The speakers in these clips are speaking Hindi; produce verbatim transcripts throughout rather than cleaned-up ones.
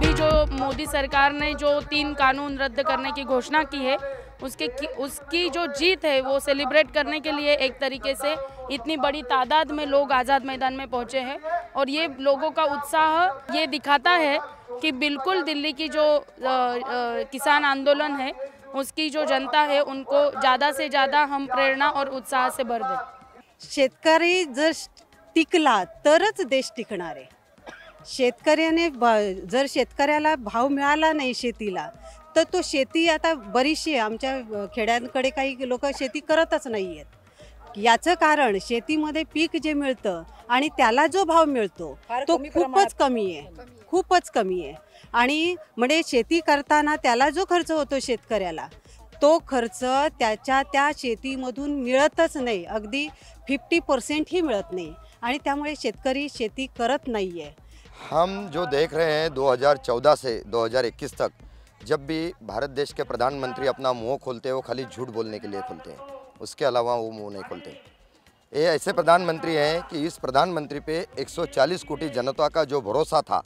अभी जो मोदी सरकार ने जो तीन कानून रद्द करने की घोषणा की है उसके उसकी जो जीत है वो सेलिब्रेट करने के लिए एक तरीके से इतनी बड़ी तादाद में लोग आज़ाद मैदान में पहुंचे हैं। और ये लोगों का उत्साह ये दिखाता है कि बिल्कुल दिल्ली की जो आ, आ, किसान आंदोलन है उसकी जो जनता है उनको ज़्यादा से ज़्यादा हम प्रेरणा और उत्साह से भर दें। शेतकरी जर टिकला तरच देश टिकणार आहे। शेतकऱ्याने जर शेतकऱ्याला भाव मिळाला नाही शेतीला तर तो शेती आता बरीचशी आमच्या खेड्यांकडे काही लोक शेती करतच नाही आहेत। याचं कारण शेतीमध्ये पीक जे मिळतं आणि त्याला जो भाव मिळतो तो खूपच कमी आहे, खूपच कमी आहे। आणि म्हणजे शेती करताना त्याला जो खर्च होतो शेतकऱ्याला तो खर्च त्याच्या त्या शेतीमधून मिळतच नाही, अगदी फिफ्टी परसेंट ही मिळत नाही आणि त्यामुळे शेतकरी शेती करत नाही आहे। हम जो देख रहे हैं दो हज़ार चौदह से दो हज़ार इक्कीस तक जब भी भारत देश के प्रधानमंत्री अपना मुंह खोलते हैं वो खाली झूठ बोलने के लिए खोलते हैं, उसके अलावा वो मुंह नहीं खोलते। ये ऐसे प्रधानमंत्री हैं कि इस प्रधानमंत्री पे एक सौ चालीस कोटी जनता का जो भरोसा था,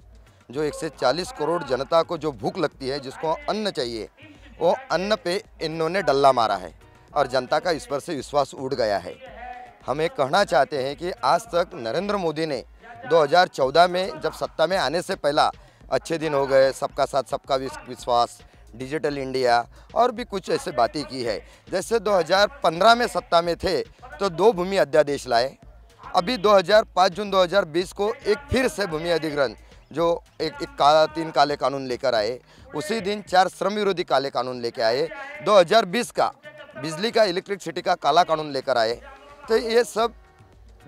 जो एक सौ चालीस करोड़ जनता को जो भूख लगती है जिसको अन्न चाहिए वो अन्न पे इन्होंने डल्ला मारा है और जनता का इस पर से विश्वास उड़ गया है। हम ये कहना चाहते हैं कि आज तक नरेंद्र मोदी ने दो हज़ार चौदह में जब सत्ता में आने से पहला अच्छे दिन हो गए, सबका साथ सबका विश्वास, डिजिटल इंडिया और भी कुछ ऐसे बातें की है। जैसे दो हज़ार पंद्रह में सत्ता में थे तो दो भूमि अध्यादेश लाए, अभी दो हज़ार पाँच जून दो हज़ार बीस को एक फिर से भूमि अधिग्रहण जो एक, एक काला तीन काले कानून लेकर आए, उसी दिन चार श्रम विरोधी काले कानून लेकर आए, दो हज़ार बीस का बिजली का इलेक्ट्रिसिटी का काला कानून लेकर आए। तो ये सब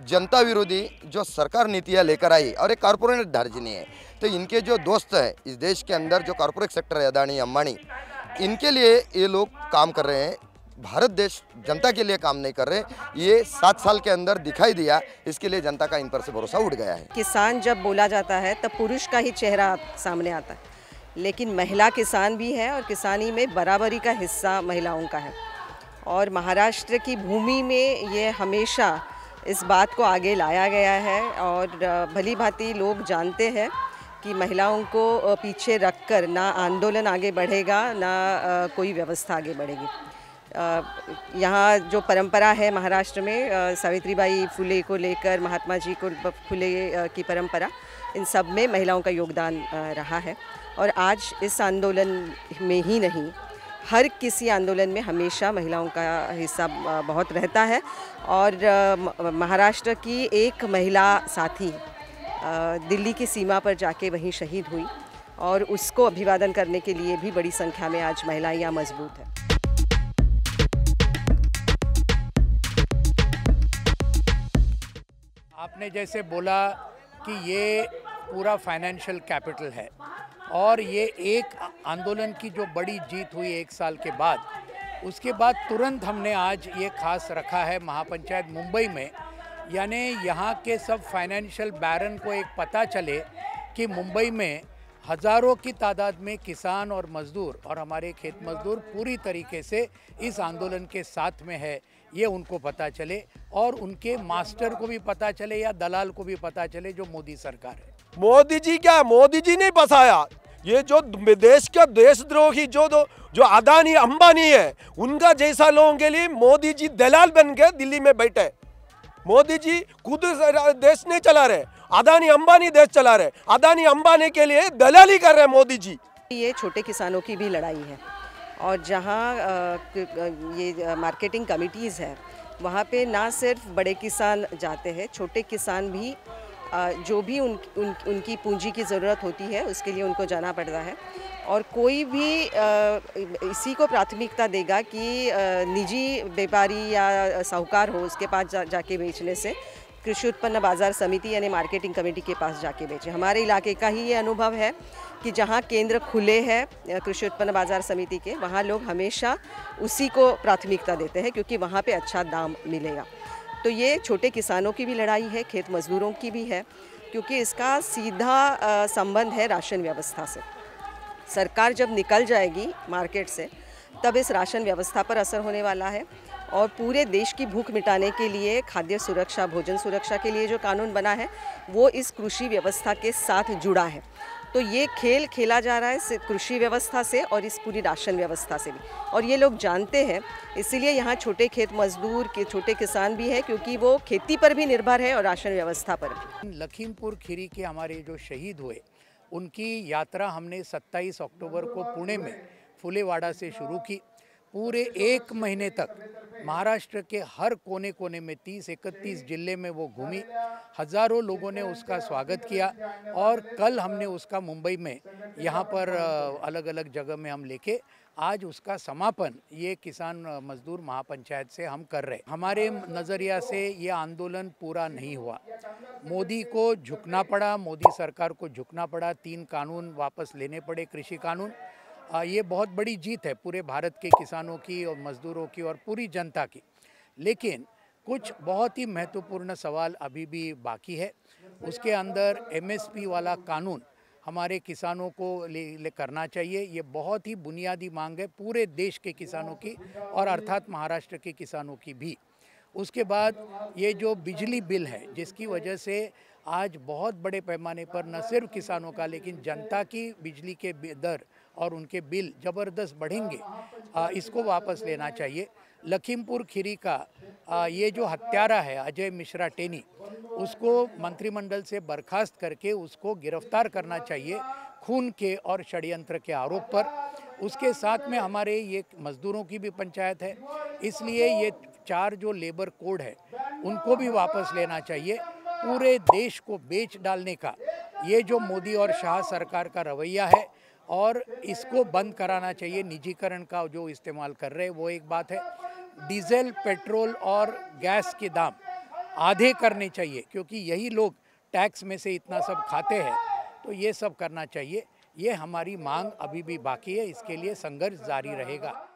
जनता विरोधी जो सरकार नीतियाँ लेकर आई और एक कॉरपोरेट धार्जिनी है। तो इनके जो दोस्त हैं इस देश के अंदर जो कॉरपोरेट सेक्टर है अदानी अंबानी, इनके लिए ये लोग काम कर रहे हैं, भारत देश जनता के लिए काम नहीं कर रहे। ये सात साल के अंदर दिखाई दिया, इसके लिए जनता का इन पर से भरोसा उठ गया है। किसान जब बोला जाता है तब पुरुष का ही चेहरा सामने आता है, लेकिन महिला किसान भी है और किसानी में बराबरी का हिस्सा महिलाओं का है। और महाराष्ट्र की भूमि में ये हमेशा इस बात को आगे लाया गया है और भली भांति लोग जानते हैं कि महिलाओं को पीछे रखकर ना आंदोलन आगे बढ़ेगा ना कोई व्यवस्था आगे बढ़ेगी। यहाँ जो परंपरा है महाराष्ट्र में सावित्रीबाई फुले को लेकर, महात्मा जी को फुले की परंपरा, इन सब में महिलाओं का योगदान रहा है। और आज इस आंदोलन में ही नहीं, हर किसी आंदोलन में हमेशा महिलाओं का हिस्सा बहुत रहता है। और महाराष्ट्र की एक महिला साथी दिल्ली की सीमा पर जाके वहीं शहीद हुई और उसको अभिवादन करने के लिए भी बड़ी संख्या में आज महिलाएं यहाँ मजबूत हैं। आपने जैसे बोला कि ये पूरा फाइनेंशियल कैपिटल है और ये एक आंदोलन की जो बड़ी जीत हुई एक साल के बाद, उसके बाद तुरंत हमने आज ये खास रखा है महापंचायत मुंबई में। यानी यहाँ के सब फाइनेंशियल बैरन को एक पता चले कि मुंबई में हज़ारों की तादाद में किसान और मज़दूर और हमारे खेत मज़दूर पूरी तरीके से इस आंदोलन के साथ में है, ये उनको पता चले और उनके मास्टर को भी पता चले या दलाल को भी पता चले जो मोदी सरकार है। मोदी जी क्या, मोदी जी ने बसाया ये जो देश का देशद्रोही जो जो अदानी अंबानी है उनका जैसा लोगों के लिए मोदी जी दलाल बन के दिल्ली में बैठे। मोदी जी खुद देश नहीं चला रहे, अदानी अंबानी देश चला रहे, अदानी अंबानी के लिए दलाली कर रहे मोदी जी। ये छोटे किसानों की भी लड़ाई है और जहाँ ये मार्केटिंग कमिटीज़ है वहाँ पे ना सिर्फ बड़े किसान जाते हैं, छोटे किसान भी जो भी उन, उन उनकी पूंजी की ज़रूरत होती है उसके लिए उनको जाना पड़ता है। और कोई भी इसी को प्राथमिकता देगा कि निजी व्यापारी या साहूकार हो उसके पास जा, जाके बेचने से कृषि उत्पन्न बाज़ार समिति यानी मार्केटिंग कमेटी के पास जाके बेचे। हमारे इलाके का ही ये अनुभव है कि जहाँ केंद्र खुले हैं कृषि उत्पन्न बाज़ार समिति के, वहाँ लोग हमेशा उसी को प्राथमिकता देते हैं क्योंकि वहाँ पे अच्छा दाम मिलेगा। तो ये छोटे किसानों की भी लड़ाई है, खेत मजदूरों की भी है, क्योंकि इसका सीधा संबंध है राशन व्यवस्था से। सरकार जब निकल जाएगी मार्केट से तब इस राशन व्यवस्था पर असर होने वाला है। और पूरे देश की भूख मिटाने के लिए खाद्य सुरक्षा, भोजन सुरक्षा के लिए जो कानून बना है वो इस कृषि व्यवस्था के साथ जुड़ा है। तो ये खेल खेला जा रहा है कृषि व्यवस्था से और इस पूरी राशन व्यवस्था से भी, और ये लोग जानते हैं, इसीलिए यहाँ छोटे खेत मजदूर के छोटे किसान भी है क्योंकि वो खेती पर भी निर्भर है और राशन व्यवस्था पर भी। लखीमपुर खीरी के हमारे जो शहीद हुए उनकी यात्रा हमने सत्ताईस अक्टूबर को पुणे में फुलेवाड़ा से शुरू की। पूरे एक महीने तक महाराष्ट्र के हर कोने कोने में तीस इकतीस जिले में वो घूमी, हजारों लोगों ने उसका स्वागत किया और कल हमने उसका मुंबई में यहाँ पर अलग अलग जगह में हम लेके आज उसका समापन ये किसान मजदूर महापंचायत से हम कर रहे। हमारे नज़रिया से ये आंदोलन पूरा नहीं हुआ, मोदी को झुकना पड़ा, मोदी सरकार को झुकना पड़ा, तीन कानून वापस लेने पड़े कृषि कानून। ये बहुत बड़ी जीत है पूरे भारत के किसानों की और मजदूरों की और पूरी जनता की, लेकिन कुछ बहुत ही महत्वपूर्ण सवाल अभी भी बाकी है। उसके अंदर एम एस पी वाला कानून हमारे किसानों को ले, ले करना चाहिए। ये बहुत ही बुनियादी मांग है पूरे देश के किसानों की और अर्थात महाराष्ट्र के किसानों की भी। उसके बाद ये जो बिजली बिल है जिसकी वजह से आज बहुत बड़े पैमाने पर न सिर्फ किसानों का लेकिन जनता की बिजली के दर और उनके बिल ज़बरदस्त बढ़ेंगे, इसको वापस लेना चाहिए। लखीमपुर खीरी का ये जो हत्यारा है अजय मिश्रा टेनी, उसको मंत्रिमंडल से बर्खास्त करके उसको गिरफ्तार करना चाहिए खून के और षड्यंत्र के आरोप पर। उसके साथ में हमारे ये मजदूरों की भी पंचायत है, इसलिए ये चार जो लेबर कोड है उनको भी वापस लेना चाहिए। पूरे देश को बेच डालने का ये जो मोदी और शाह सरकार का रवैया है और इसको बंद कराना चाहिए। निजीकरण का जो इस्तेमाल कर रहे हैं वो एक बात है, डीजल पेट्रोल और गैस के दाम आधे करने चाहिए क्योंकि यही लोग टैक्स में से इतना सब खाते हैं, तो ये सब करना चाहिए। ये हमारी मांग अभी भी बाकी है, इसके लिए संघर्ष जारी रहेगा।